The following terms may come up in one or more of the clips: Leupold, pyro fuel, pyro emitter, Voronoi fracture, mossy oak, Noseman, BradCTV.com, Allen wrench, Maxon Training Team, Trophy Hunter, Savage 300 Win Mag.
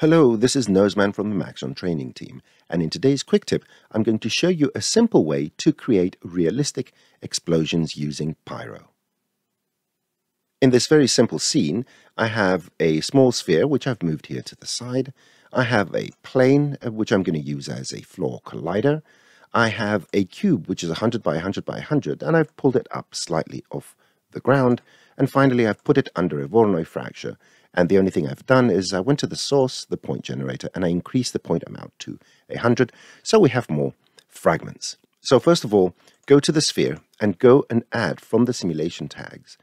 Hello, this is Noseman from the Maxon Training Team, and in today's quick tip I'm going to show you a simple way to create realistic explosions using pyro. In this very simple scene I have a small sphere which I've moved here to the side. I have a plane which I'm going to use as a floor collider. I have a cube which is 100 by 100 by 100 and I've pulled it up slightly off the ground, and finally I've put it under a Voronoi fracture. And the only thing I've done is I went to the source, the point generator, and I increased the point amount to 100, so we have more fragments. So first of all, go to the sphere and go and add from the simulation tags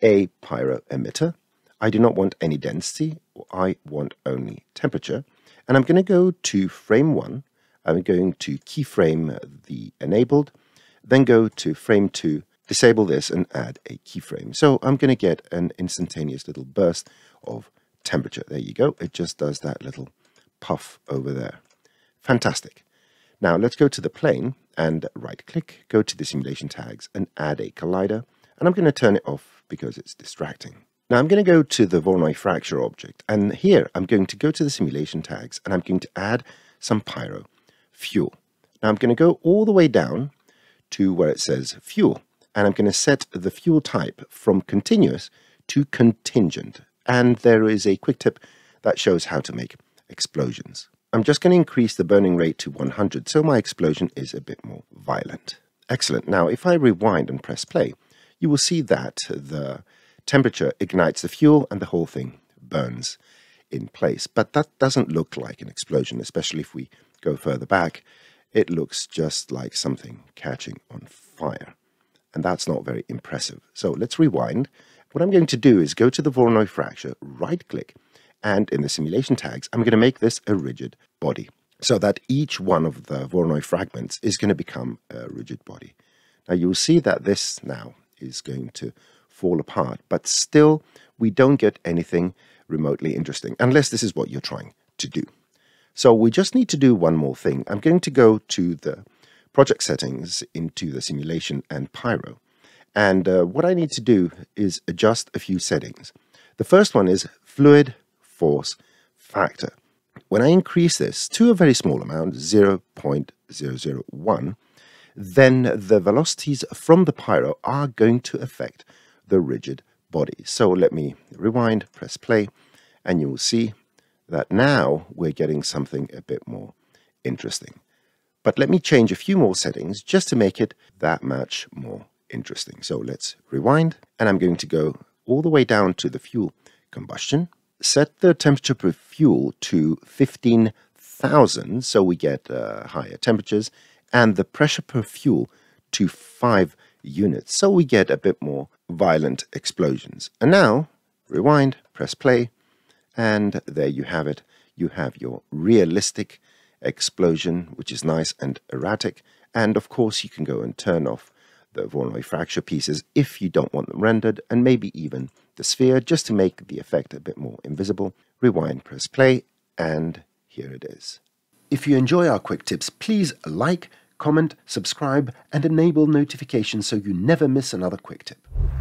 a pyro emitter. I do not want any density, I want only temperature. And I'm going to go to frame 1, I'm going to keyframe the enabled, then go to frame 2, disable this and add a keyframe. So I'm going to get an instantaneous little burst of temperature. There you go. It just does that little puff over there. Fantastic. Now let's go to the plane and right click, go to the simulation tags and add a collider. And I'm going to turn it off because it's distracting. Now I'm going to go to the Voronoi fracture object, and here I'm going to go to the simulation tags and I'm going to add some pyro fuel. Now I'm going to go all the way down to where it says fuel. And I'm going to set the fuel type from continuous to contingent. And there is a quick tip that shows how to make explosions. I'm just going to increase the burning rate to 100, so my explosion is a bit more violent. Excellent. Now, if I rewind and press play, you will see that the temperature ignites the fuel and the whole thing burns in place. But that doesn't look like an explosion, especially if we go further back. It looks just like something catching on fire. And that's not very impressive. So let's rewind. What I'm going to do is go to the Voronoi fracture, right click, and in the simulation tags, I'm going to make this a rigid body so that each one of the Voronoi fragments is going to become a rigid body. Now you'll see that this now is going to fall apart, but still we don't get anything remotely interesting unless this is what you're trying to do. So we just need to do one more thing. I'm going to go to the project settings into the simulation and pyro. And what I need to do is adjust a few settings. The first one is fluid force factor. When I increase this to a very small amount, 0.001, then the velocities from the pyro are going to affect the rigid body. So let me rewind, press play, and you will see that now we're getting something a bit more interesting. But let me change a few more settings just to make it that much more interesting. So let's rewind, and I'm going to go all the way down to the fuel combustion, set the temperature per fuel to 15,000, so we get higher temperatures, and the pressure per fuel to 5 units, so we get a bit more violent explosions. And now, rewind, press play, and there you have it. You have your realistic explosion, which is nice and erratic. And of course you can go and turn off the Voronoi fracture pieces if you don't want them rendered, and maybe even the sphere, just to make the effect a bit more invisible. Rewind, press play, and here it is. If you enjoy our quick tips, please like, comment, subscribe, and enable notifications so you never miss another quick tip.